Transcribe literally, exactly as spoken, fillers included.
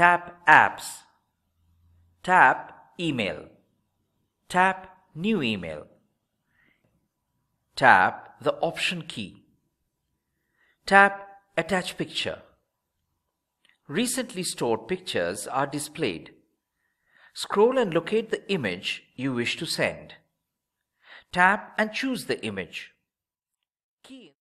tap apps, tap email, tap new email, tap the option key, tap attach picture. Recently stored pictures are displayed. Scroll and locate the image you wish to send. Tap and choose the image. Key